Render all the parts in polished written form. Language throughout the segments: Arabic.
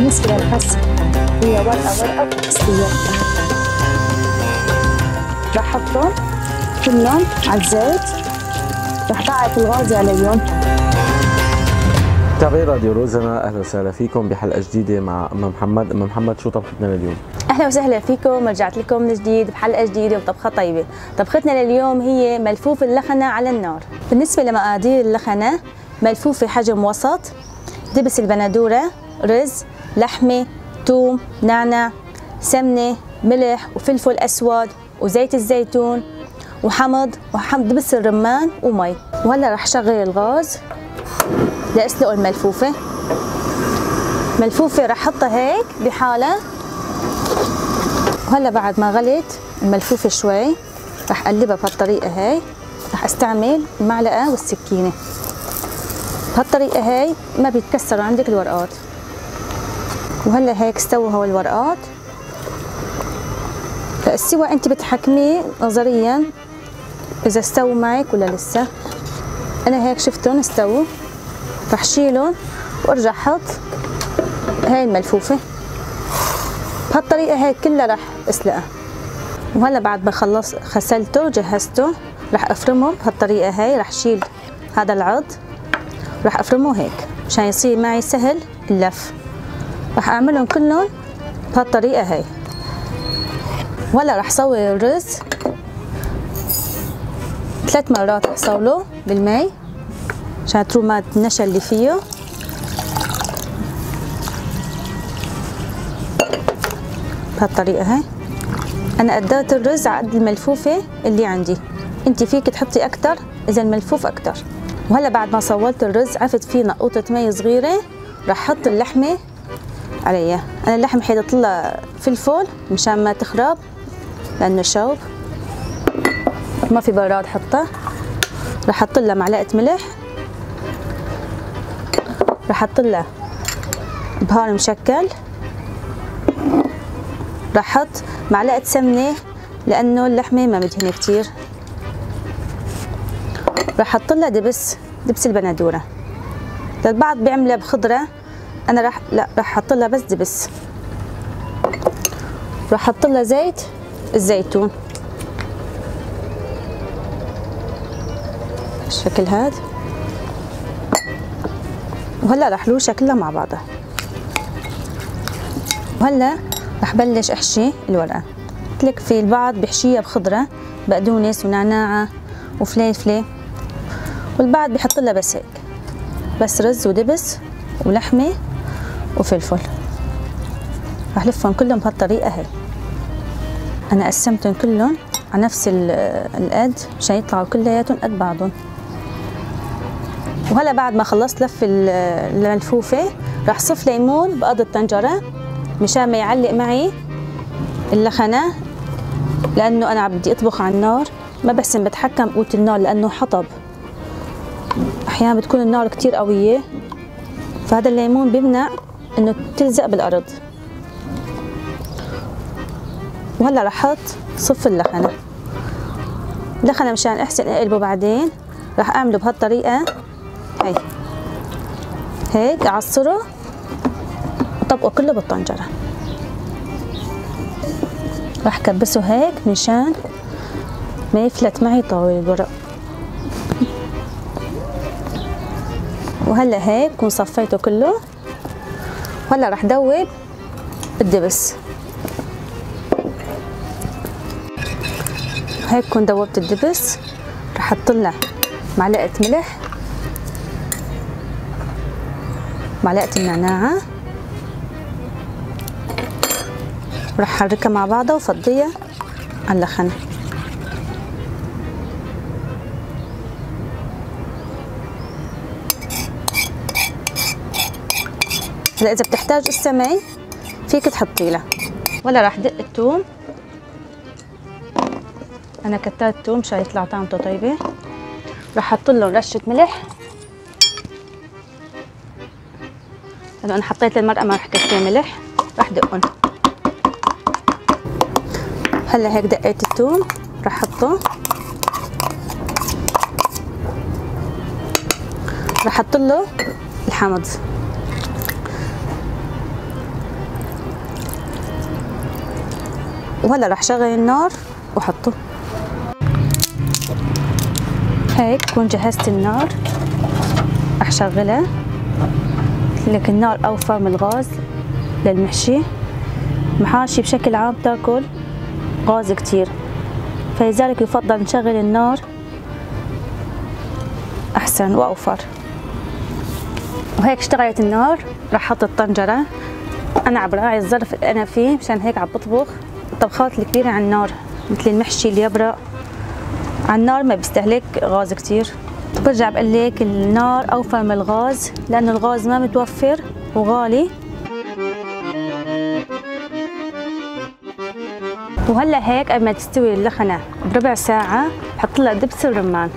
بالنسبة للخس هي ورقة ورقة بتسويها، راح أحطهم كلهم على الزيت، راح بعرف الغاز عليهم. تابعي راديو روزانا، اهلا وسهلا فيكم بحلقه جديده مع ام محمد. شو طبختنا لليوم؟ اهلا وسهلا فيكم، رجعت لكم من جديد بحلقه جديده وطبخه طيبه. طبختنا لليوم هي ملفوف اللحنه على النار. بالنسبه لمقادير اللحنه، ملفوفه حجم وسط، دبس البندوره، رز، لحمه، ثوم، نعناع، سمنه، ملح وفلفل اسود وزيت الزيتون وحمض دبس الرمان ومي. وهلا رح شغل الغاز لأسلق الملفوفة. الملفوفة رح حطها هيك بحالها، وهلا بعد ما غلت الملفوفة شوي رح قلبها بهالطريقة هاي. رح استعمل المعلقة والسكينة بهالطريقة هاي، ما بيتكسروا عندك الورقات. وهلا هيك استووا هول الورقات. فالسوى انت بتحكمي نظريا اذا استووا معك ولا لسه. انا هيك شفتهم استووا، رح شيلهم وارجع حط هاي الملفوفه بهالطريقه هيك كلها رح اسلقها. وهلا بعد ما خلص غسلته وجهزته رح افرمهم بهالطريقه هاي. رح شيل هذا العض رح افرمه هيك مشان يصير معي سهل اللف. رح اعملهم كلهم بهالطريقه هاي. وهلا رح صور الرز 3 مرات، رح صوله بالماء عشان تروح ما النشا اللي فيه. بهالطريقه هاي انا قدرت الرز على قد الملفوفه اللي عندي، انت فيك تحطي اكثر اذا الملفوف اكثر. وهلا بعد ما صولت الرز عفت فيه نقطه مي صغيره، رح حط اللحمه عليها. انا اللحم حطيت لها فلفل مشان ما تخرب لانه شوب، ما في براد حطها. رح حط لها معلقه ملح، رح احط لها بهار مشكل، رح احط معلقه سمنه لانه اللحمه ما مدهنه كتير، رح احط لها دبس البندوره. للبعض بيعملها بخضره، انا رح احط لها بس دبس. رح احط لها زيت الزيتون بالشكل هذا. وهلا رح لوشها كلها مع بعضها. وهلا رح بلش احشي الورقه. قلت لك في البعض بحشيها بخضره، بقدونس ونعناعه وفليفله، والبعض بحط لها بس هيك، بس رز ودبس ولحمه وفلفل. رح لفهم كلهم بهالطريقه هي. انا قسمتهم كلهم على نفس القد مشان يطلعوا كلياتهم قد بعضهم. وهلا بعد ما خلصت لف الملفوفه رح صف ليمون بقض الطنجره مشان ما يعلق معي اللخنه، لانه انا بدي اطبخ على النار ما بحسن بتحكم بقوه النار لانه حطب. احيانا بتكون النار كتير قويه، فهذا الليمون بيمنع انه تلزق بالارض. وهلا رح احط صف اللخنه مشان احسن اقلبه بعدين. رح اعمله بهالطريقه هي هيك، اعصره وطبقه كله بالطنجره. رح كبسه هيك مشان ما يفلت معي طاوله الورق. وهلا هيك بكون صفيته كله. وهلا رح دوب الدبس. هيك بكون دوبت الدبس. رح احطلها معلقه ملح، معلقه النعناع، ورح حركها مع بعضها وفضيها على اللخنه. هلا اذا بتحتاج السمي فيك تحطي لها. ولا رح دق الثوم، انا كترت الثوم مشان يطلع طعمته طيبه. رح احط لهم رشه ملح لأنه أنا حطيت المرقة ما رح كفاية ملح. رح دقهم. هلا هيك دقيت الثوم رح حطه. رح حط له الحمض. وهلا رح شغل النار وحطه. هيك بكون جهزت النار، رح شغلها. لك النار اوفر من الغاز للمحشي. المحاشي بشكل عام بتاكل غاز كتير، فلذلك يفضل نشغل النار احسن واوفر. وهيك اشتغلت النار، رح احط الطنجره. انا عم براعي الظرف اللي انا فيه، مشان هيك عم بطبخ الطبخات الكبيره على النار، مثل المحشي اللي يبرق على النار ما بيستهلك غاز كتير. برجع بقول لك النار اوفر من الغاز لانه الغاز ما متوفر وغالي. وهلا هيك قبل ما تستوي اللحمه بربع ساعه بحط لها دبس الرمان.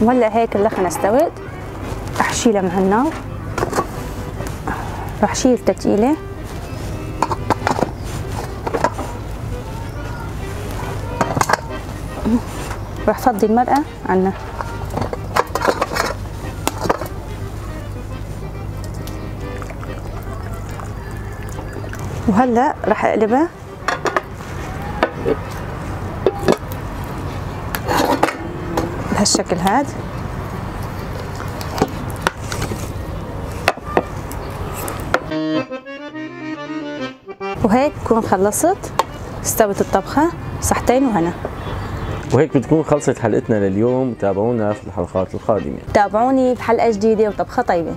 وهلا هيك اللحمه استوت، رح اشيلها من هالنار، رح شيل تتقيله. رح فضي المرقه عنا. وهلا رح اقلبها. بهالشكل هاد. وهيك بكون خلصت، استوت الطبخه. صحتين وهنا. وهيك بتكون خلصت حلقتنا لليوم. تابعونا في الحلقات القادمة، تابعوني بحلقة جديدة وطبخة طيبة.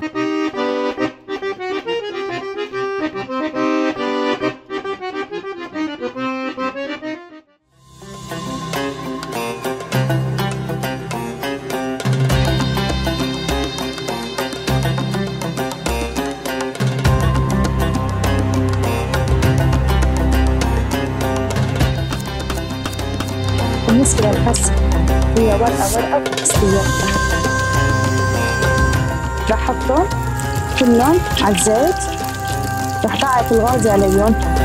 بالنسبة للقص هي ورقة ورقة بتستوي. رح أحطهم كلهم على الزيت، رح ضعف الغاز عليهم.